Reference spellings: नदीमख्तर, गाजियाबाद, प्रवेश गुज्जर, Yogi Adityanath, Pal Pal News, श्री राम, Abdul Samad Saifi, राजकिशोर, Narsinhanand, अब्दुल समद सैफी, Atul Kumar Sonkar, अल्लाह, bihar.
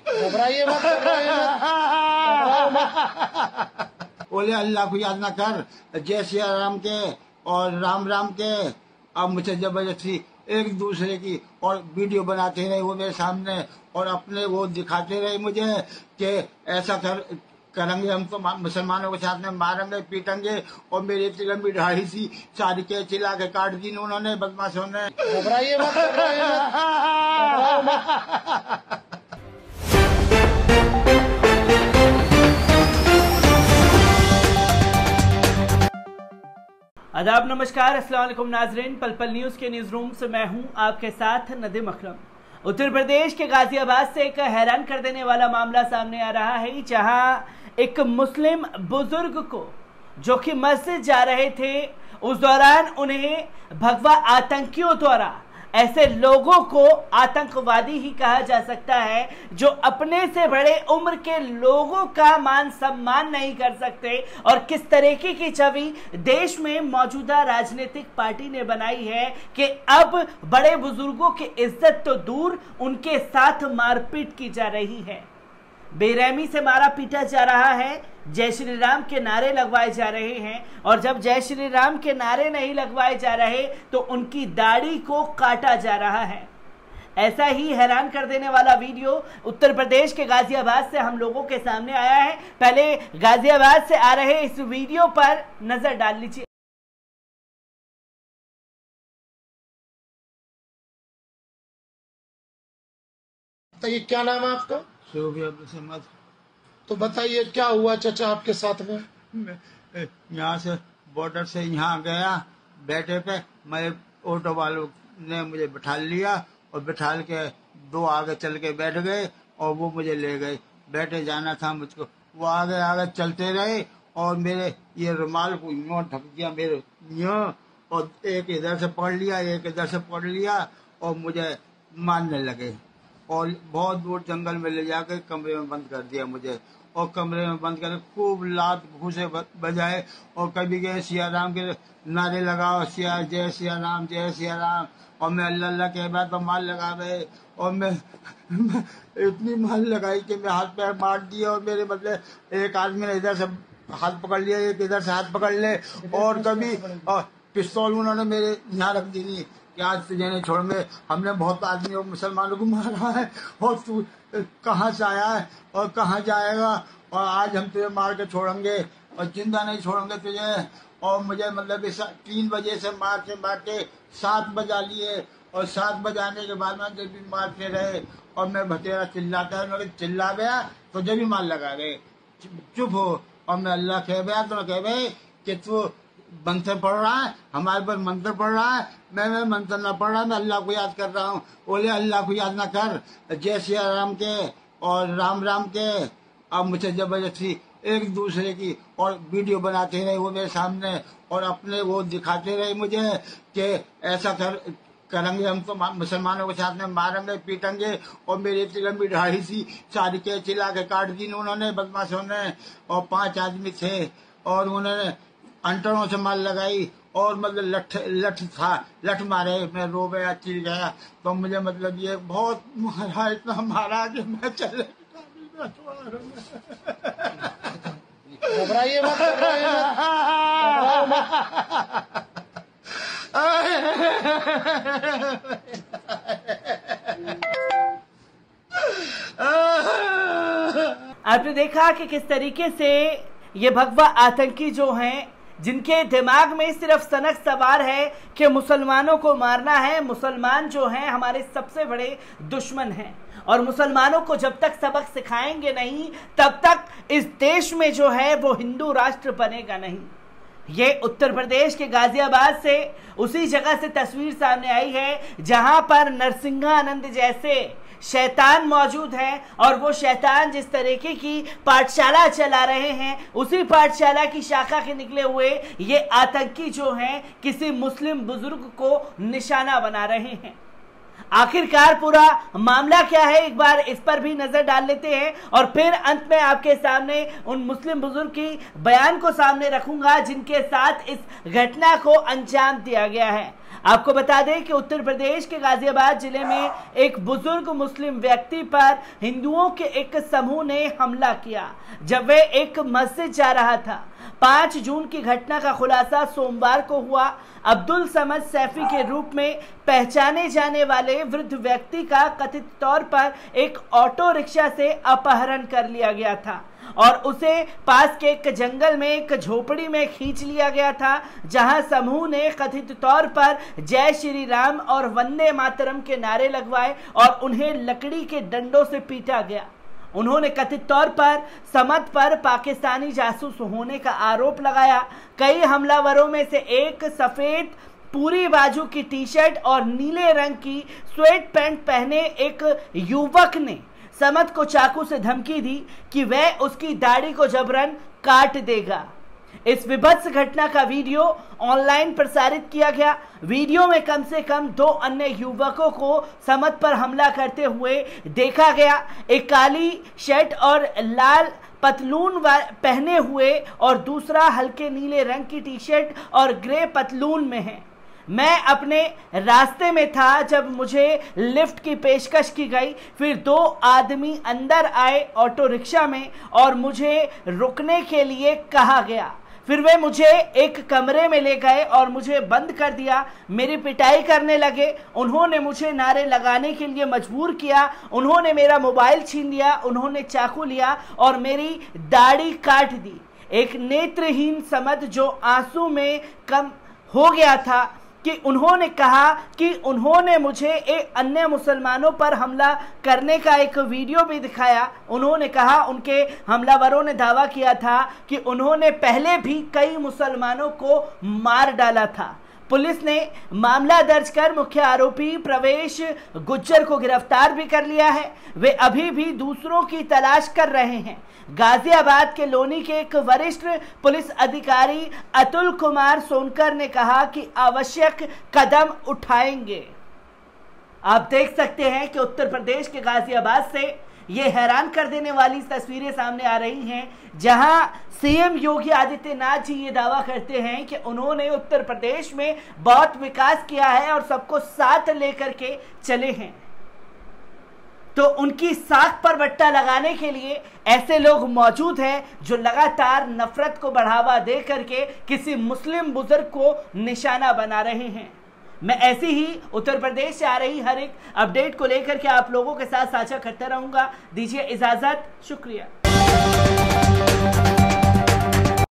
घबराइए मत, बोले अल्लाह को याद ना कर, जय सिया राम के और राम राम के। अब मुझे जबरदस्ती एक दूसरे की और वीडियो बनाते रहे वो मेरे सामने और अपने वो दिखाते रहे मुझे कि ऐसा करेंगे हम तो मुसलमानों के साथ में मारेंगे पीटेंगे। और मेरी इतनी लंबी ढाई सी सारी के चिल्ला के काट दी उन्होंने बदमाशों ने। घबराइए मत। आदाब, नमस्कार, अस्सलाम वालेकुम नाजरीन। पल पल न्यूज़ के न्यूज़ रूम से मैं हूं आपके साथ नदीमख्तर। उत्तर प्रदेश के गाजियाबाद से एक हैरान कर देने वाला मामला सामने आ रहा है, जहां एक मुस्लिम बुजुर्ग को जो कि मस्जिद जा रहे थे, उस दौरान उन्हें भगवा आतंकियों द्वारा, ऐसे लोगों को आतंकवादी ही कहा जा सकता है जो अपने से बड़े उम्र के लोगों का मान सम्मान नहीं कर सकते, और किस तरीके की छवि देश में मौजूदा राजनीतिक पार्टी ने बनाई है कि अब बड़े बुजुर्गों की इज्जत तो दूर उनके साथ मारपीट की जा रही है, बेरहमी से मारा पीटा जा रहा है, जय श्री राम के नारे लगवाए जा रहे हैं। और जब जय श्री राम के नारे नहीं लगवाए जा रहे तो उनकी दाढ़ी को काटा जा रहा है। ऐसा ही हैरान कर देने वाला वीडियो उत्तर प्रदेश के गाजियाबाद से हम लोगों के सामने आया है। पहले गाजियाबाद से आ रहे इस वीडियो पर नजर डाल लीजिए। तो ये क्या नाम है आपका? योगी अब्दुल समद। तो बताइए क्या हुआ चाचा आपके साथ में? यहाँ से बॉर्डर से यहाँ गया बैठे पे, मैं ऑटो वालों ने मुझे बिठा लिया और बिठाल के दो आगे चल के बैठ गए और वो मुझे ले गए। बैठे जाना था मुझको, वो आगे आगे चलते रहे और मेरे ये रुमाल को यूँ ढक दिया मेरे यूँ, और एक इधर से पकड़ लिया एक इधर से पकड़ लिया और मुझे मारने लगे और बहुत दूर जंगल में ले जाकर कमरे में बंद कर दिया मुझे। और कमरे में बंद करके खूब लात घूसे बजाए और कभी गए सिया राम के नारे लगाओ, सिया जय सिया राम जय सिया राम, और मैं अल्लाह अल्लाह के बाद पर मार लगा गए। और मैं इतनी मार लगाई कि मैं हाथ पैर मार दिया और मेरे मतलब एक आदमी ने इधर से हाथ पकड़ लिया एक इधर से हाथ पकड़ ले, और कभी पिस्तौल उन्होंने मेरे यहाँ रख दी कि आज तुझे नहीं छोड़ में, हमने बहुत आदमी और मुसलमानों को मारा है और तू कहाँ से आया है और कहाँ जाएगा, और आज हम तुझे मार के छोड़ेंगे और जिंदा नहीं छोड़ेंगे तुझे। और मुझे मतलब 3 बजे से मारते 7 बजा लिए, और 7 बजाने के बाद में जब भी मारते रहे और मैं भतेरा चिल्लाता है, मगर चिल्ला गया तो जब भी मार लगा गए, चुप हो। और मैं अल्लाह कह गया तो कह गए कि तू मंत्र पढ़ रहा है हमारे पर, मंत्र पढ़ रहा है, मैं मंत्र ना पढ़ रहा, मैं अल्लाह को याद कर रहा हूँ। बोले अल्लाह को याद ना कर, जय सिया राम के और राम राम के। अब मुझे जबरदस्ती एक दूसरे की और वीडियो बनाते रहे वो मेरे सामने और अपने वो दिखाते रहे मुझे कि ऐसा करेंगे हम तो मुसलमानों के साथ में मारेंगे पीटेंगे। और मेरी इतनी लंबी ढाई सी सारी के चिल्ला के काट दी उन्होंने बदमाशों ने, और 5 आदमी थे और उन्होंने अंटरों से मार लगाई और मतलब लठ मारे, मैं रो गया चिल गया। तो मुझे मतलब ये बहुत मारा, इतना मारा कि मैं चले। घबराइए मत, घबराओ मत। आपने देखा कि किस तरीके से ये भगवा आतंकी जो हैं, जिनके दिमाग में सिर्फ सनक सवार है कि मुसलमानों को मारना है, मुसलमान जो हैं हमारे सबसे बड़े दुश्मन हैं, और मुसलमानों को जब तक सबक सिखाएंगे नहीं तब तक इस देश में जो है वो हिंदू राष्ट्र बनेगा नहीं। ये उत्तर प्रदेश के गाजियाबाद से उसी जगह से तस्वीर सामने आई है जहां पर नरसिंहानंद जैसे शैतान मौजूद हैं, और वो शैतान जिस तरीके की पाठशाला चला रहे हैं, उसी पाठशाला की शाखा के निकले हुए ये आतंकी जो हैं किसी मुस्लिम बुजुर्ग को निशाना बना रहे हैं। आखिरकार पूरा मामला क्या है, एक बार इस पर भी नजर डाल लेते हैं, और फिर अंत में आपके सामने उन मुस्लिम बुजुर्ग की बयान को सामने रखूंगा जिनके साथ इस घटना को अंजाम दिया गया है। आपको बता दें कि उत्तर प्रदेश के गाजियाबाद जिले में एक बुजुर्ग मुस्लिम व्यक्ति पर हिंदुओं के एक समूह ने हमला किया जब वे एक मस्जिद जा रहा था। 5 जून की घटना का खुलासा सोमवार को हुआ। अब्दुल समद सैफी के रूप में पहचाने जाने वाले वृद्ध व्यक्ति का कथित तौर पर एक ऑटो रिक्शा से अपहरण कर लिया गया था और उसे पास के एक जंगल में एक झोपड़ी में खींच लिया गया था, जहां समूह ने कथित तौर पर जय श्री राम और वंदे मातरम के नारे लगवाए और उन्हें लकड़ी के डंडों से पीटा गया। उन्होंने कथित तौर पर समद पर पाकिस्तानी जासूस होने का आरोप लगाया। कई हमलावरों में से एक सफेद पूरी बाजू की टी शर्ट और नीले रंग की स्वेट पैंट पहने एक युवक ने समद को चाकू से धमकी दी कि वह उसकी दाढ़ी को जबरन काट देगा। इस विभत्स घटना का वीडियो ऑनलाइन प्रसारित किया गया। वीडियो में कम से कम 2 अन्य युवकों को समद पर हमला करते हुए देखा गया। एक काली शर्ट और लाल पतलून पहने हुए और दूसरा हल्के नीले रंग की टी शर्ट और ग्रे पतलून में है। मैं अपने रास्ते में था जब मुझे लिफ्ट की पेशकश की गई, फिर 2 आदमी अंदर आए ऑटो रिक्शा में और मुझे रुकने के लिए कहा गया। फिर वे मुझे एक कमरे में ले गए और मुझे बंद कर दिया। मेरी पिटाई करने लगे। उन्होंने मुझे नारे लगाने के लिए मजबूर किया। उन्होंने मेरा मोबाइल छीन लिया। उन्होंने चाकू लिया और मेरी दाढ़ी काट दी। एक नेत्रहीन समद जो आंसू में कम हो गया था कि उन्होंने कहा कि उन्होंने मुझे एक अन्य मुसलमानों पर हमला करने का एक वीडियो भी दिखाया। उन्होंने कहा उनके हमलावरों ने दावा किया था कि उन्होंने पहले भी कई मुसलमानों को मार डाला था। पुलिस ने मामला दर्ज कर मुख्य आरोपी प्रवेश गुज्जर को गिरफ्तार भी कर लिया है। वे अभी भी दूसरों की तलाश कर रहे हैं। गाजियाबाद के लोनी के एक वरिष्ठ पुलिस अधिकारी अतुल कुमार सोनकर ने कहा कि आवश्यक कदम उठाएंगे। आप देख सकते हैं कि उत्तर प्रदेश के गाजियाबाद से ये हैरान कर देने वाली तस्वीरें सामने आ रही हैं, जहां सीएम योगी आदित्यनाथ जी ये दावा करते हैं कि उन्होंने उत्तर प्रदेश में बहुत विकास किया है और सबको साथ लेकर के चले हैं, तो उनकी साख पर बट्टा लगाने के लिए ऐसे लोग मौजूद हैं जो लगातार नफरत को बढ़ावा दे करके किसी मुस्लिम बुजुर्ग को निशाना बना रहे हैं। मैं ऐसी ही उत्तर प्रदेश से आ रही हर एक अपडेट को लेकर के आप लोगों के साथ साझा करता रहूंगा। दीजिए इजाजत, शुक्रिया।